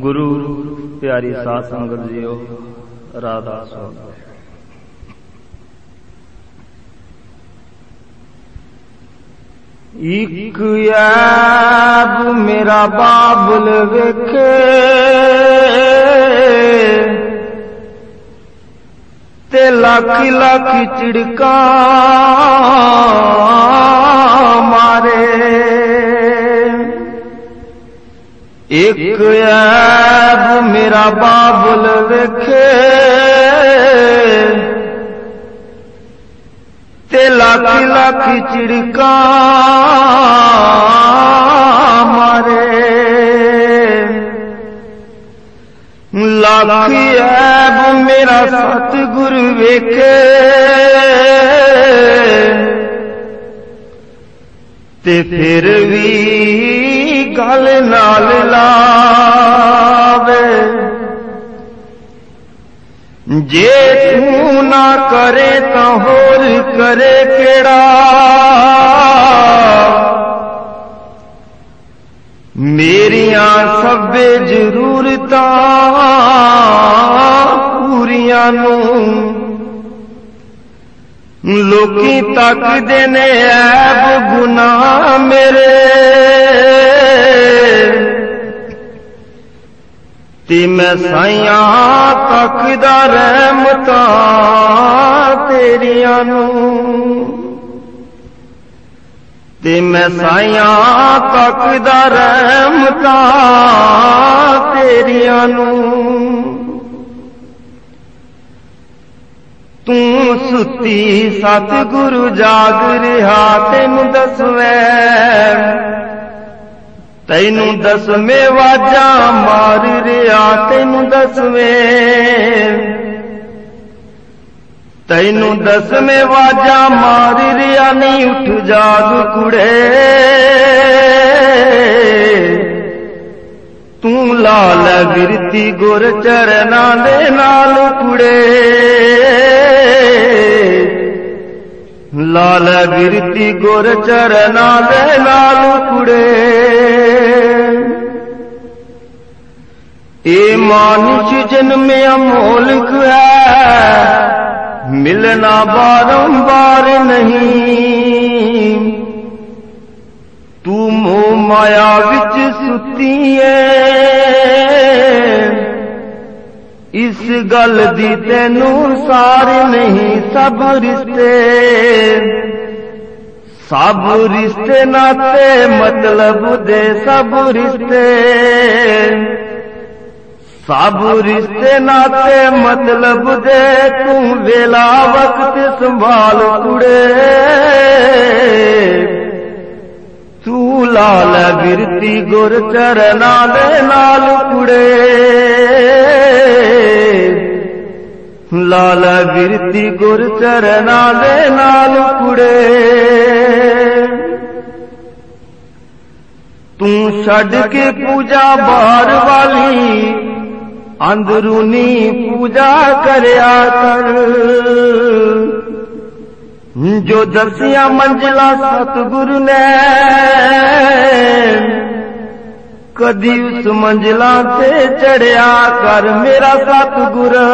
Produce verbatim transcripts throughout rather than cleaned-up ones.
गुरु प्यारी साध संगत जियो, राधा स्वामी। इक याब मेरा बाबुल वेखे ते लाख लाख चिड़का मारे। एक याब मेरा बाबुल वेखे ते लाख लाख चिड़का मारे। लाख ऐब मेरा सतगुर वेखे ते फिर भी गल नाल लावे। जे तू ना करे तो होर करे केड़ा, मेरिया सबे जरूरत पूरिया लोकी तक देने। ऐब गुनाह मेरे ते मैं साइया तकदा रहमता तेरिया ते मैं साइया तकदा रहमता तेरिया। तू सुती सतगुरु जाग रिहा तेनू दसवे तेनू दसवें वाजा मार रिहा तेनू दसवें तेनू दसवें वाजा मार रिया। नहीं उठ जाग कुड़े तू लाल गिरती गुर चरना दे नाल कुड़े, लाल गिरती गुर चरना दे नाल कुड़े। ए मानुष जन्मे अमोलक है मिलना बारंबार नहीं। तू मोह माया विच सुती है इस गल दी तेनू सार नहीं। सब रिश्ते सब रिश्ते नाते मतलब दे सब रिश्ते सब रिश्ते नाते मतलब दे। तू वेला वक्त संभाल कुड़े तू लाल गिरती गुर चरना दे नाल कुड़े, लाल गिरती गुर चरना दे नाल कुड़े। तू छड़ के पूजा बाहर वाली अंदरूनी पूजा करया कर। जो दसिया मंजिला सतगुरु ने कदी उस मंजिला से चढ़या कर। मेरा सतगुरु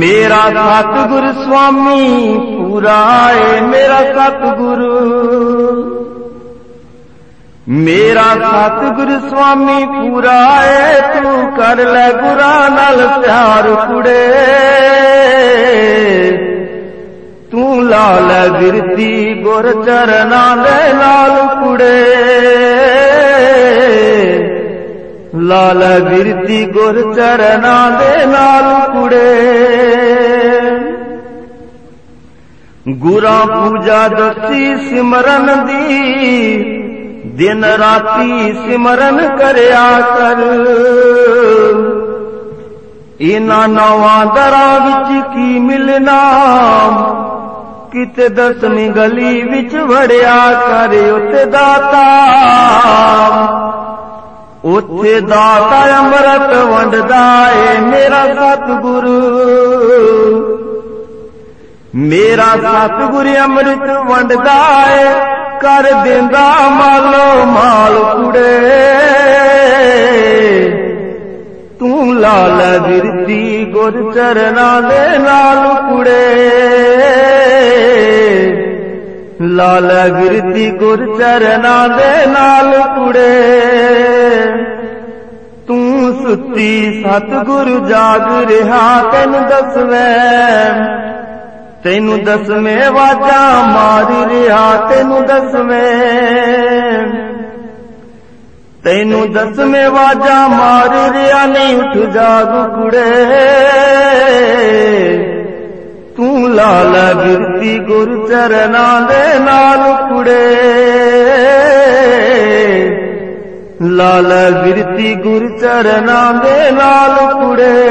मेरा सतगुरु स्वामी पूरा है मेरा सतगुरु मेरा सतगुरु स्वामी पूरा है। तू कर ले गुरा नाल प्यार कुड़े तू लाल गिरती गुर चरना दे नाल कुड़े, लाल गिरती गुर चरना दे नाल कुड़े। गुरा पूजा दसी सिमरन दी दिन राती सिमरन करया कर। इना नवा दरा विच की मिलना किते दसवीं गली विच वड़या कर। उते दाता उते दाता अमृत वंडदा है मेरा सतगुरु मेरा सतगुरु अमृत वंडदा है कर देंदा मालो माल कुड़े मारा गिरती गुर चरना दे लाल कुड़े, लाल गिरती गुर चरना दे लाल कुड़े। तू सुती सतगुरु जाग रिहा तेन दसवें, तेनू दसवें वाजा मारी रिहा तेनू दसवें, तेनू दसवें वाजा मारी रिहा। नहीं उठ जाग कुड़े, तू लाल गिरती गुर चरना दे नाल कुड़े, लाल गिरती गुर चरना दे नाल कुड़े।